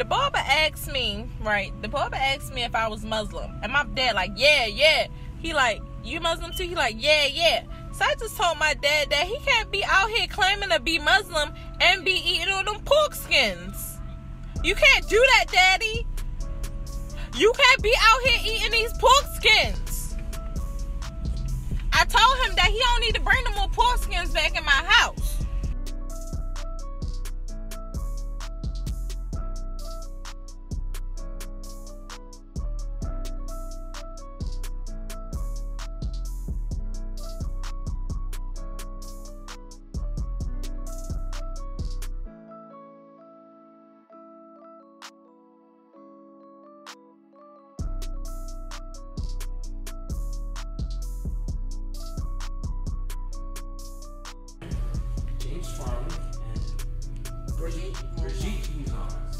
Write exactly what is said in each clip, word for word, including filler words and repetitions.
the barber asked me, right, the barber asked me if I was Muslim, and my dad like, yeah, yeah. He like, you Muslim too? He like, yeah, yeah. So I just told my dad that he can't be out here claiming to be Muslim and be eating all them pork skins. You can't do that, Daddy. You can't be out here eating these pork skins. I told him that he don't need to bring no more pork skins back in my house. Brigitte Nichols,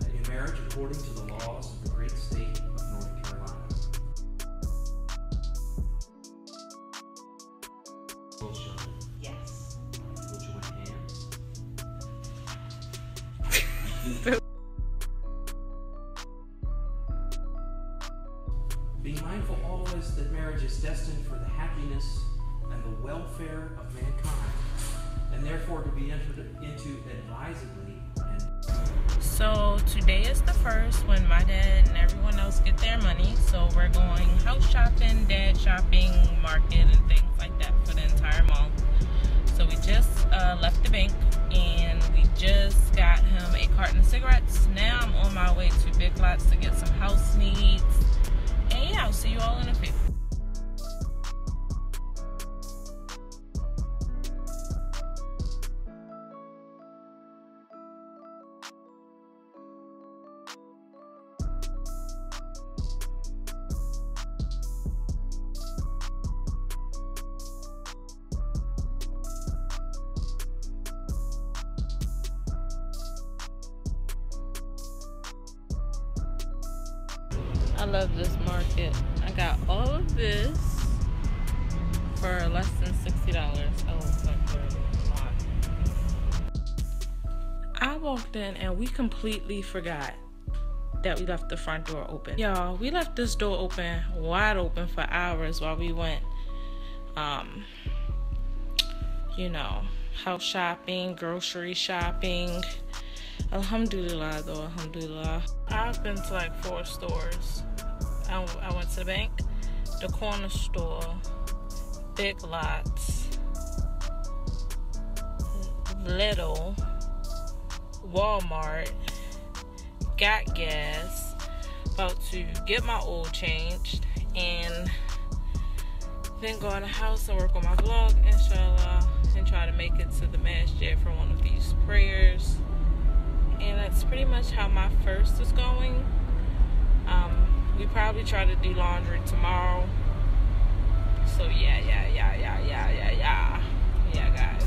in marriage according to the laws of the great state of North Carolina. Yes. We'll join hands. Be mindful always that marriage is destined for the happiness and the welfare of mankind, and therefore to be entered into advisedly. So today is the first when my dad and everyone else get their money. So we're going house shopping, dad shopping, market, and things like that for the entire month. So we just uh, left the bank and we just got him a carton of cigarettes. Now I'm on my way to Big Lots to get some house needs. And yeah, I'll see you all in a bit. I love this market. I got all of this for less than sixty dollars. Oh, like a lot. I walked in and we completely forgot that we left the front door open. Y'all, we left this door open, wide open for hours while we went, um, you know, house shopping, grocery shopping. Alhamdulillah though, alhamdulillah. I've been to like four stores. I, I went to the bank, the corner store, Big Lots, Little, Walmart, got gas, about to get my oil changed, and then go in the house and work on my vlog, inshallah, and try to make it to the masjid for one of these prayers. And that's pretty much how my first is going. Um, we probably try to do laundry tomorrow. So yeah, yeah, yeah, yeah, yeah, yeah, yeah. Yeah, guys.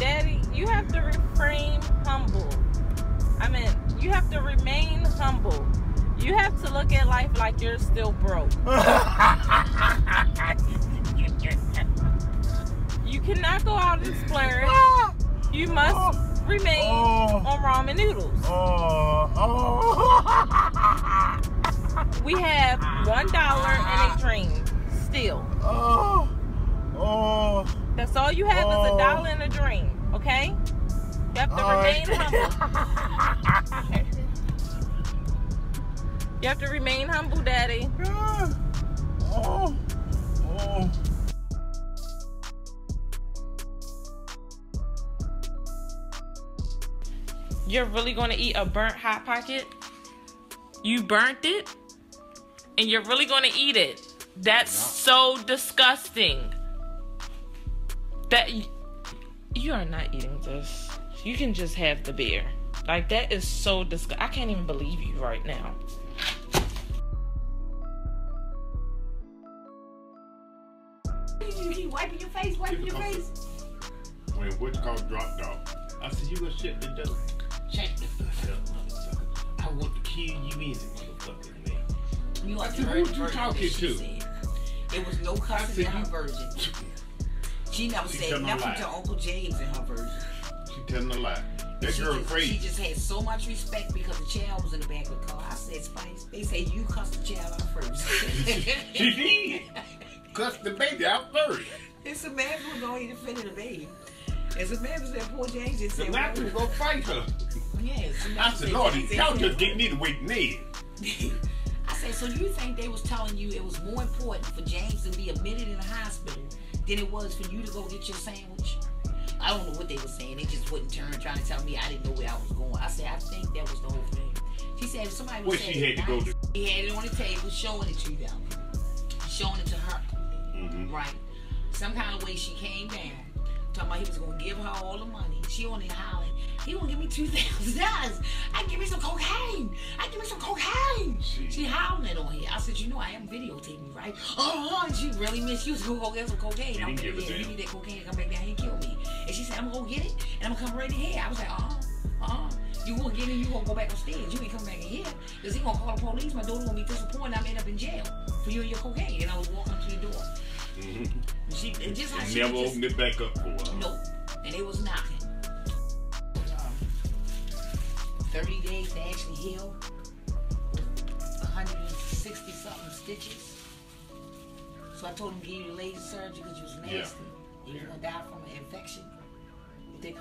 Daddy, you have to refrain humble. I mean, you have to remain humble. You have to look at life like you're still broke. You cannot go out and splurge. You must remain oh. on ramen noodles. Oh. Oh. We have one dollar and a drink still. Oh. Oh. That's all you have oh. is a dollar and a drink, okay? You have to all remain right. humble. You have to remain humble, Daddy. Oh. Oh. You're really gonna eat a burnt Hot Pocket? You burnt it? And you're really gonna eat it? That's no. so disgusting. That, you are not eating this. You can just have the beer. Like, that is so disgusting. I can't even believe you right now. You keep wiping your face, wiping your face. When what's called dropped off. I said, you gonna shut the door. Shut the fuck up, motherfucker. I want to kill you easy, motherfucker, man. You are the virgin. Who you talking to? Said. It was no cussing in her virgin. She never she said nothing to Uncle James in her virgin. She telling a lie. That girl just, crazy. She just had so much respect because the child was in the back of the car. I said, Spice, they say you cussed the child out first. She did. Cussed the baby out first. It's a man who's going to defend the baby. It's a man who's that poor James just said. The man who's going to fight her. Yes. Yeah, I said, Lord, these y'all just getting me to wait Ned. I said, so you think they was telling you it was more important for James to be admitted in the hospital than it was for you to go get your sandwich? I don't know what they were saying. They just wouldn't turn trying to tell me I didn't know where I was going. I said, I think that was the whole thing. She said somebody was saying she had to go to. He had it on the table, showing it to them. Showing it to her. Mm-hmm. Right. Some kind of way she came down. Talking about he was going to give her all the money. She only hollered, he going to give me two thousand dollars. I give me some cocaine. I give me some cocaine. She, she howling it on here. I said, you know, I am videotaping, right? Oh, and she really missed. She was going to go get some cocaine. He I'm going to give me that cocaine and come back down here and kill me. And she said, I'm going to go get it and I'm going to come right in here. I was like, uh-uh, uh-uh. You going to get it, you going to go back upstairs. You ain't come back in here. Because he going to call the police. My daughter going to be disappointed. I'm going to end up in jail for you and your cocaine. And I was walking to the door. Mm-hmm. She and just how she never just, opened it back up for her. Nope. And it was knocking. Thirty days to actually heal. one hundred sixty something stitches. So I told him to give you laser surgery because you was nasty. Yeah. And you're gonna die from an infection. They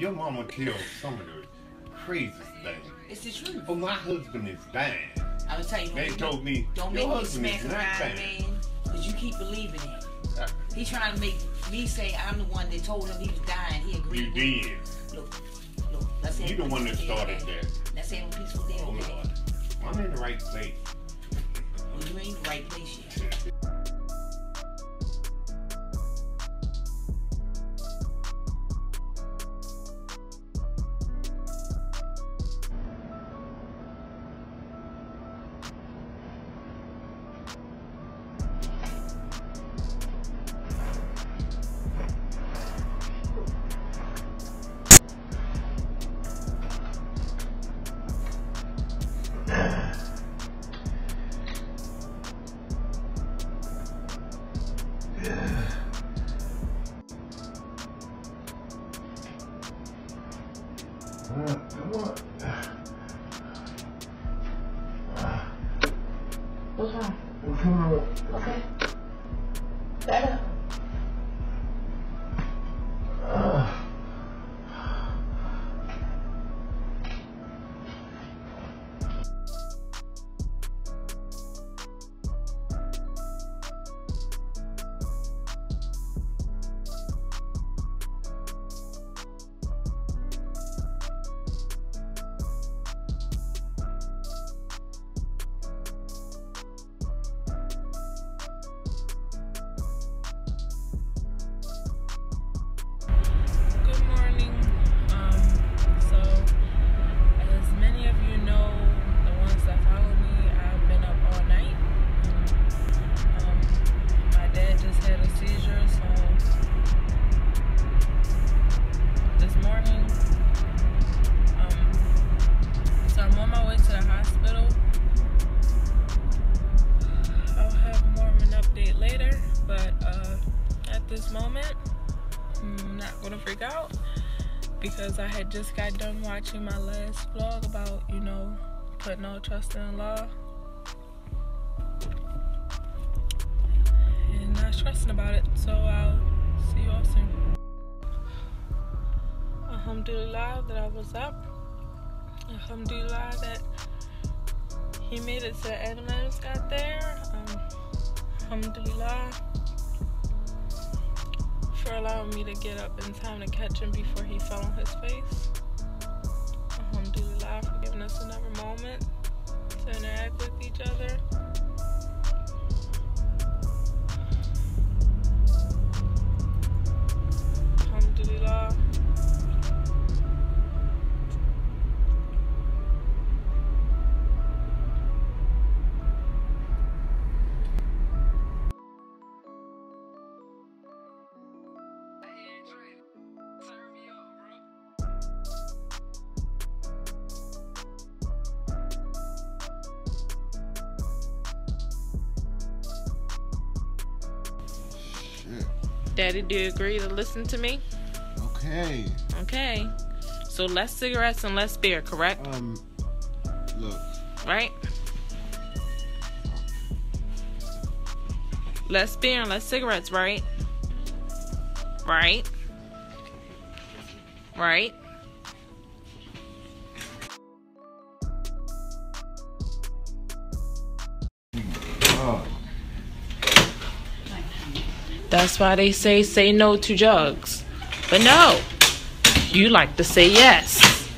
your mama killed some of the craziest things. It's the truth. Oh, my husband is dying. I was telling you. They told me don't make me smack around, man. Because you keep believing it. He trying to make me say I'm the one that told him he was dying. He agreed. You did. Look, look. Let's you the one that started that. Let's have a peaceful day. Oh Lord, I'm in the right place. Well, you ain't in the right place yet. What's wrong? Mm-hmm. Okay. Better. Uh. Because I had just got done watching my last vlog about, you know, putting all trust in the law and not stressing about it. So I'll see you all soon. Alhamdulillah that I was up. Alhamdulillah that he made it to the ambulance got there. Um, alhamdulillah for allowing me to get up in time to catch him before he fell on his face. Alhamdulillah for giving us another moment to interact with each other. Alhamdulillah. Daddy, do you agree to listen to me? Okay. Okay. Okay. So less cigarettes and less beer, correct? Um, look. Right? Less beer and less cigarettes, right? Right? Right? Oh. That's why they say say no to drugs. But no, you like to say yes.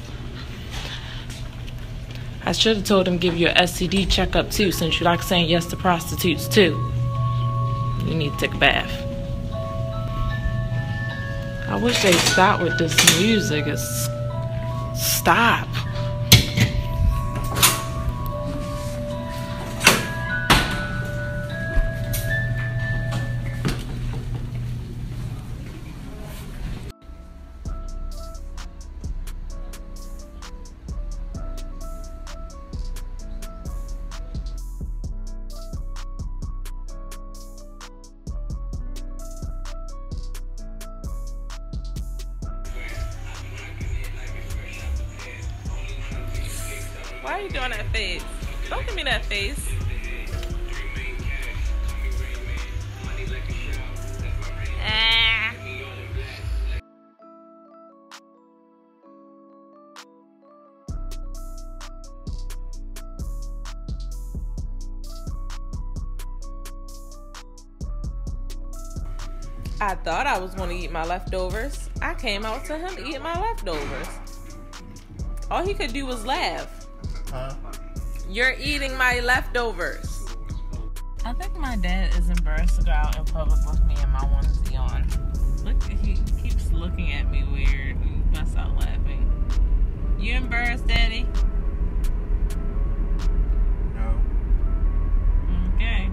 I should have told him give you an S T D checkup too, since you like saying yes to prostitutes too. You need to take a bath. I wish they'd stop with this music. It's... Stop. Why are you doing that face? Don't give me that face. Ah. I thought I was going to eat my leftovers. I came out to him eating my leftovers. All he could do was laugh. Huh? You're eating my leftovers. I think my dad is embarrassed to go out in public with me and my onesie on. Look, he keeps looking at me weird and busts out laughing. You embarrassed, Daddy? No. Okay.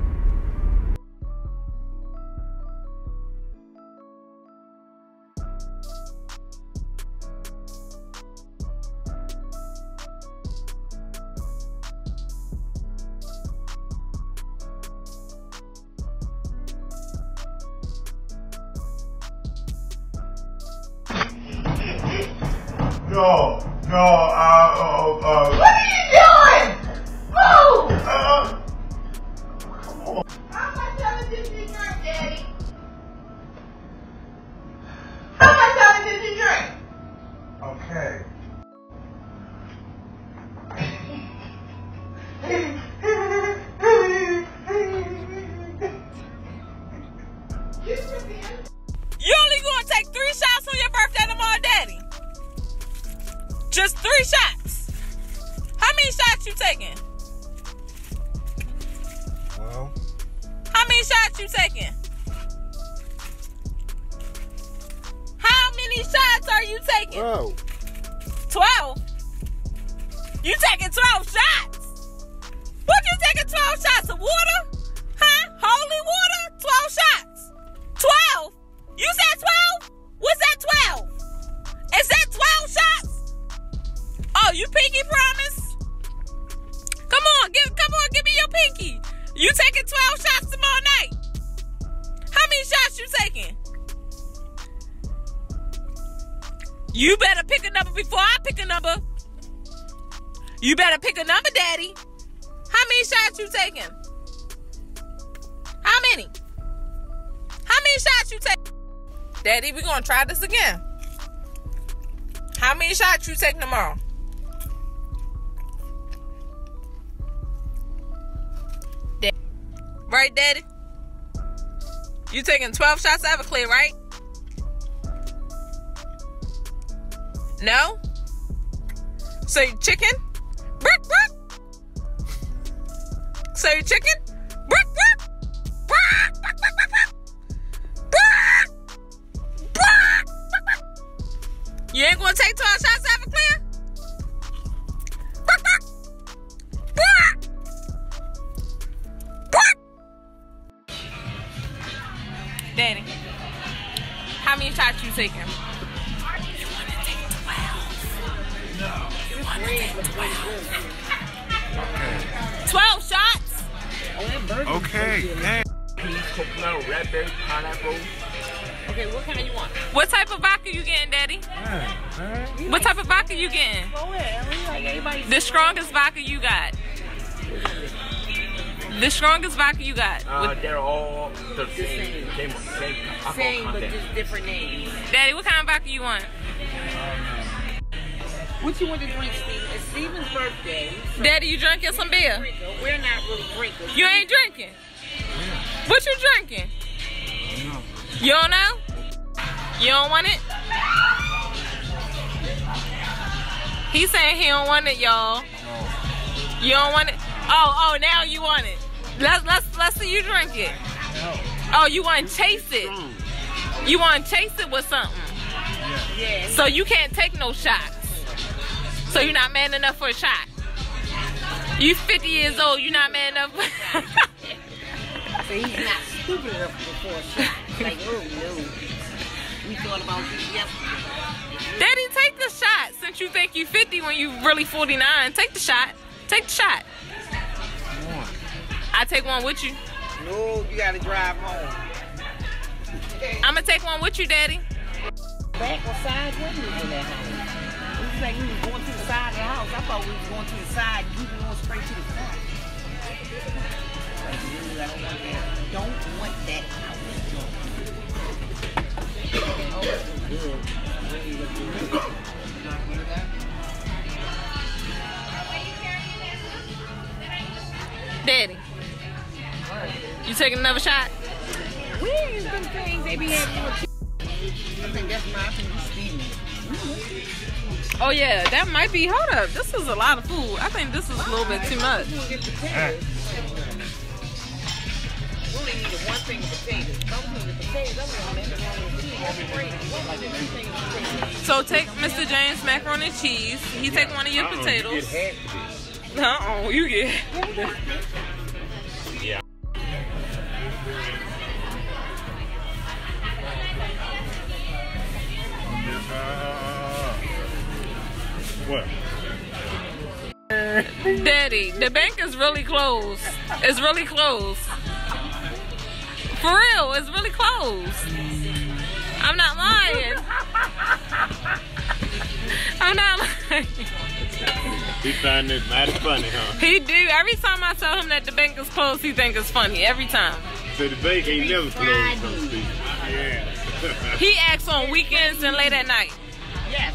No, no, uh, uh, uh. What are you doing? Move! Uh, come on. How much of it did you drink, Daddy? How much of it did you drink? Okay. You only gonna take three shots on your birthday tomorrow, Daddy? Just three shots. How many shots you taking? Well. How many shots you taking? How many shots are you taking? Twelve. Twelve? You taking twelve shots? What you taking twelve shots of water? Huh? Holy water? Twelve shots. Twelve? You said twelve? What's that twelve? Is that twelve shots? Oh, you pinky promise? Come on, give come on, give me your pinky. You taking twelve shots tomorrow night? How many shots you taking? You better pick a number before I pick a number. You better pick a number, Daddy. How many shots you taking? How many? How many shots you taking? Daddy, we're gonna try this again. How many shots you taking tomorrow? Right, Daddy? You taking twelve shots of Everclear, right? No? So you chicken? Brick, brick. So you chicken? Brick, brick. Brick, brick, brick, brick, brick. Brick, brick. You ain't gonna take twelve shots of Everclear? Daddy, how many shots you taking? You want to take twelve? No. You want to take twelve? twelve shots? Okay. Okay. Peas, coconut, raspberry, pineapple. Okay, what kind you want? What type of vodka you getting, Daddy? Right, right. What like type of vodka you getting? Go ahead. Like the strongest vodka you got. The strongest vodka you got. Uh, they're all the same, same, same, same but just different names. Daddy, what kind of vodka you want? What you want to drink, Steve? It's Steven's birthday. So Daddy, you drinking some beer? We're not really drinking. You ain't drinking? Yeah. What you drinking? No. You don't know? You don't want it? He's saying he don't want it, y'all. No. You don't want it? Oh, oh, now you want it. Let's let's let's see you drink it. No. Oh, you want to chase it? You want to chase it with something? Yeah. Yeah. So you can't take no shots. So you're not man enough for a shot. You fifty years old, you're not man enough for a shot. So he's not stupid enough for a shot. Like, oh no. We thought about this yesterday. Daddy, take the shot. Since you think you're fifty when you really forty-nine, take the shot. Take the shot. One. I take one with you. No, you gotta drive home. I'ma take one with you, Daddy. Back or side windows in that house. It's like we was going to the side of the house. I thought we was going to the side, you were going straight to the front. Like, really, I don't want that. Don't want that house. Daddy, you taking another shot? We ain't been saying they be having I think that's my opinion. Oh yeah, that might be. Hold up, this is a lot of food. I think this is a little bit too much. We only needed one thing of potatoes. So take Mister James macaroni and cheese. He take one of your potatoes. Uh-oh, you get. Yeah. What? Daddy, the bank is really closed. It's really closed. For real, it's really closed. I'm not lying. I'm not lying. He find it mighty funny, huh? He do. Every time I tell him that the bank is closed, he think it's funny. Every time. So the bank ain't never closed, so to speak. Yeah. He acts on weekends and late at night. Yes.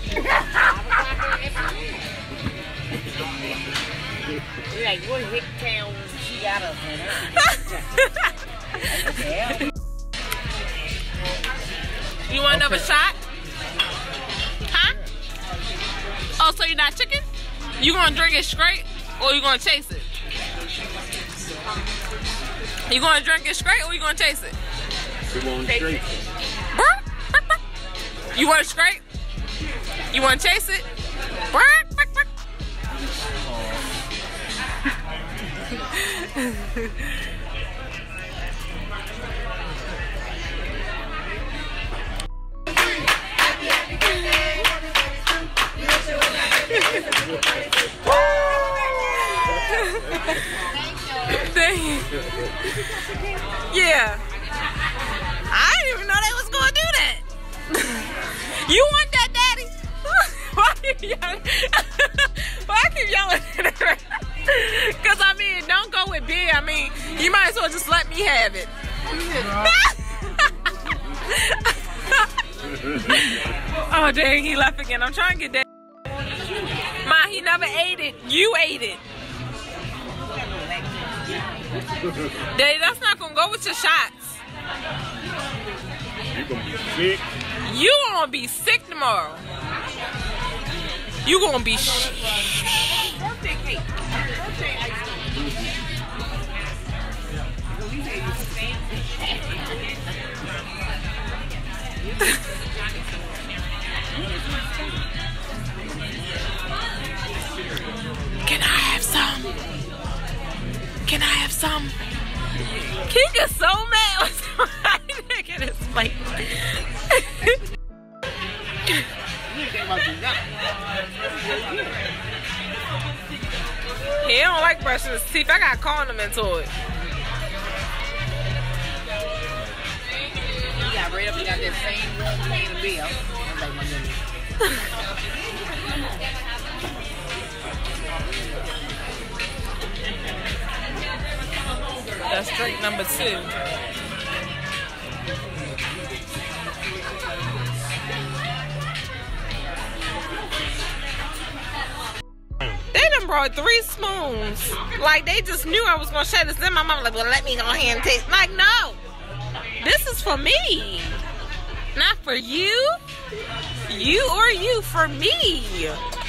Like, what hick town she got us in? You want another shot? Huh? Oh, so you're not chicken? You gonna drink it straight or you gonna chase it? You gonna drink it straight or you gonna chase it? We want to drink it. You want to scrape? You want to chase it? Yeah. I didn't even know they was gonna do that. You want that, Daddy? Why keep yelling? Why keep yelling? Cause I mean, don't go with beer. I mean, you might as well just let me have it. Oh dang, he left again. I'm trying to get that. Ma, he never ate it. You ate it. Daddy, that's not gonna go with your shots. You gonna be sick. You gonna be sick tomorrow. You gonna be shit. Birthday cake. Birthday ice cream. Can I have some? Can I have some? He gets so mad with somebody taking his plate. He don't like brushing his teeth. I gotta con him into it. straight up and got that same room you need to be. I'm like, my nigga. That's drink number two. Brought three spoons. Like they just knew I was gonna share this. Then my mom like, well, let me go ahead and taste. Like, no, this is for me, not for you, you or you, for me.